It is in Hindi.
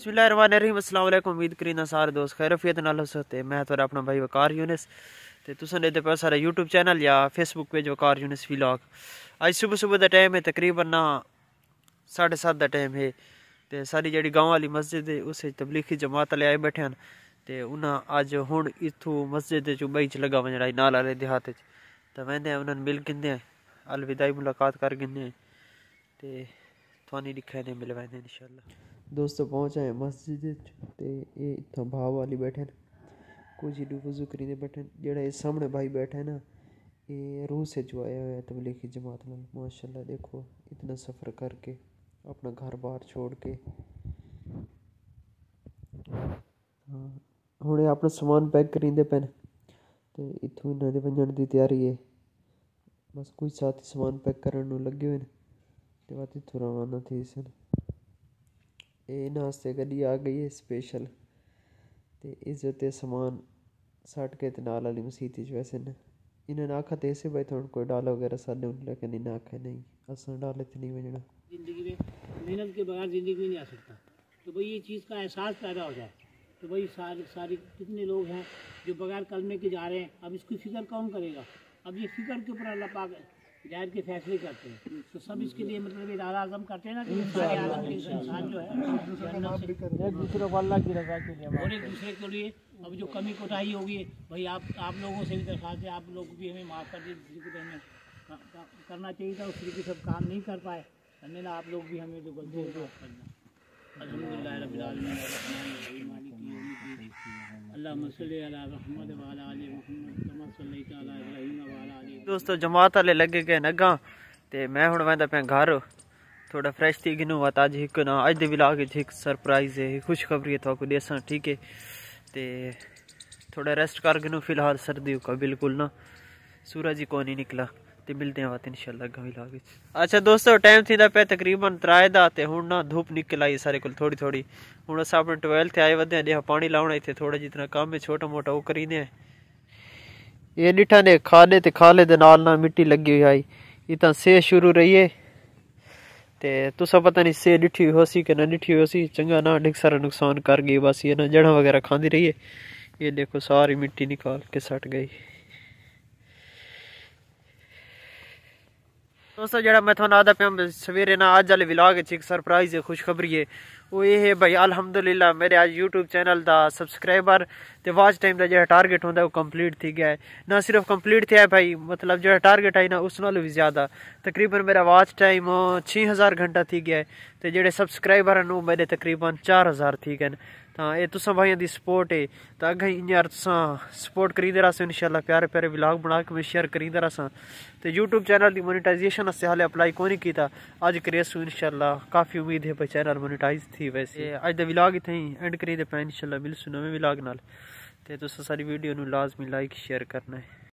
बिस्मिल्लाहिर्रहमानिर्रहीम। अस्सलाम वालेकुम। उम्मीद करीना सारे दोस्त खैरियत नाल होते। मैं थोड़ा अपना भाई वकार यूनिस ते तुसें दे पे सारा यूट्यूब चैनल या Facebook page Waqar Younis vlog. आज सुबह सुबह का टाइम है, तकरीबन ना 7:30 का टाइम है। तो सारी जी गाँव वाली मस्जिद है उस तबलीगी जमात आए बैठे हैं, तो उन्हें अज हूँ इतों मस्जिद चुबई च लगा वजन नाल आले देहात। तो वह उन्होंने मिल गिंदे अलविदाई मुलाकात कर गिंदे तो थानी दिखा ने मिलवाएंगे इंशाल्लाह। दोस्तों पहुँचे हैं मस्जिद, ये इतना भाव वाली बैठे न कुछ ही वजू करीने बैठे। जेड़ा ये सामने भाई बैठे है ना, ये रूस से जो आया हुआ है तबलीगी जमात में। माशाल्लाह देखो इतना सफ़र करके अपना घर बार छोड़ के हूँ अपना समान पैक करींदे पे तो इतों इन्होंने वजन की तैयारी है। बस कुछ साथी समान पैक करने लगे हुए तो बाद इतों रवाना थी सन। ये नाश्ते गड्डी आ गई है स्पेशल, तो इस उत्ते समान सट के नाल वाली मसीत वैसे ने इन्होंने आखा तो इसे भाई थोड़ा कोई डाल वगैरह साले उन लेकिन इन्हें आखा नहीं असल डाले तो नहीं बजना। जिंदगी में मेहनत के बगैर ज़िंदगी नहीं आ सकता, तो भाई ये चीज़ का एहसास पैदा हो जाए तो भाई सारे कितने लोग हैं जो बगैर कलमे के जा रहे हैं। अब इसकी फ़िक्र कौन करेगा? अब ये फ़िक्र के ऊपर अल्लाह पाक जाहिर के फैसले करते हैं। तो सब इसके लिए मतलब इरादा आज़म करते हैं ना कि सारे आलम के इंसान जो है एक दूसरे को अल्लाह की रजा के लिए और एक दूसरे के लिए। अब जो कमी कोताही होगी भाई आप लोगों से भी दरख्वास्त है, आप लोग भी हमें माफ़ कर दिए। हमें करना चाहिए था उस तरीके से काम नहीं कर पाए, ना आप लोग भी हमें जो गलती है अल्हम्दुलिल्लाह रब्बिल आलमीन। अल्लाहुम्मा सल्ली अला मुहम्मद व अला आलि मुहम्मद कमा सल्लैता अला इब्राहीम व अला आलि। दोस्तों जमात आले लगे गए नगा ते मैं हुण वेंदा पे घर थोड़ा फ्रेश थी गिनू वता जी को ना अज दे व्लॉग च एक सरप्राइज है, खुशखबरी तो को देसा। ठीक है ते थोड़ा रेस्ट कर गिनू फिलहाल सर्दी का बिल्कुल ना सूरज ही कोनी निकला। तो मिलते हैं बात इंशाल्लाह गवी लागे। अच्छा दोस्तों टाइम थी पे तकरीबन 3 दा ते हुण ना धूप निकल आई सारे कोल थोड़ी थोड़ी। हुण अस अपने ट्वेल ते आए वदे जे पानी लाउणा इथे थोड़ा जितना काम है छोटा मोटा ओ करीने हैं। ये डिठा ने खादे ते खाले दे नाल ना मिट्टी लगी हुई आई इता से शुरू रही है। ते तुसा पता नहीं से डिठी होसी के ना डिठी होसी, चंगा ना डिक सारा नुकसान कर गई। बस ये ना जड़ा वगैरह खांदी रही है। ये देखो सारी मिट्टी निकाल के सट गई। दोस्तों जरा मैं थोड़ा आदा पे सवेरे ना अज वाले व्लॉग एक सरप्राइज है, खुशखबरी है। वो ये है भाई अलहमदुलिल्लाह मेरे आज यूट्यूब चैनल का सब्सक्राइबर तो वाच टाइम का जो टारगेट होंगे वो कंप्लीट थी गया है। ना सिर्फ कंप्लीट थे भाई मतलब जो टारगेट आई ना उस नालों भी ज़्यादा तकरीबन मेरा वाच टाइम 6000 घंटा थी गया है। तो जो सब्सक्राइबर हैं वो मेरे तकरीबन 4000 थी गए। हाँ ये तुसा भाइयों की सपोर्ट है तो अगर यार तुसा सपोर्ट करींदे रहो इंशाल्लाह। प्यारे प्यारे व्लॉग बना के मैं शेयर करींदे रहो। तो यूट्यूब चैनल की मोनेटाइजेशन वास्ते हाले अप्लाई को नहीं किया, अज करेसू इंशाल्लाह। काफ़ी उम्मीद है भाई चैनल मोनेटाइज थी। वैसे अज दा व्लॉग इतें ही एंड करींदे पे इंशाल्लाह मिलसूँ नवे व्लॉग नाल। ते तुसा सारी वीडियो नूं लाजमी लाइक शेयर करना है।